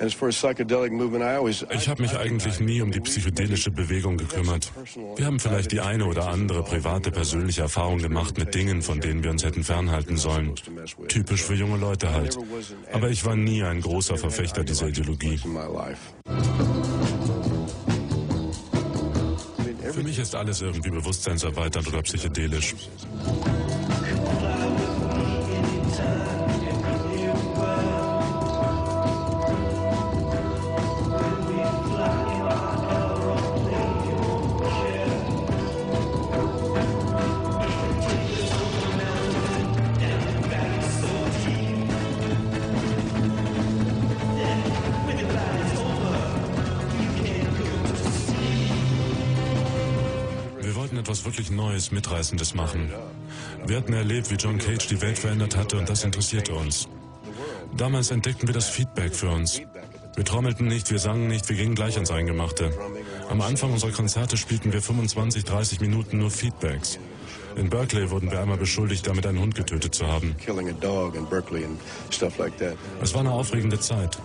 Ich habe mich eigentlich nie um die psychedelische Bewegung gekümmert. Wir haben vielleicht die eine oder andere private, persönliche Erfahrung gemacht mit Dingen, von denen wir uns hätten fernhalten sollen. Typisch für junge Leute halt. Aber ich war nie ein großer Verfechter dieser Ideologie. Für mich ist alles irgendwie bewusstseinserweiternd oder psychedelisch. Etwas wirklich Neues, Mitreißendes machen. Wir hatten erlebt, wie John Cage die Welt verändert hatte, und das interessierte uns. Damals entdeckten wir das Feedback für uns. Wir trommelten nicht, wir sangen nicht, wir gingen gleich ans Eingemachte. Am Anfang unserer Konzerte spielten wir 25, 30 Minuten nur Feedbacks. In Berkeley wurden wir einmal beschuldigt, damit einen Hund getötet zu haben. Es war eine aufregende Zeit.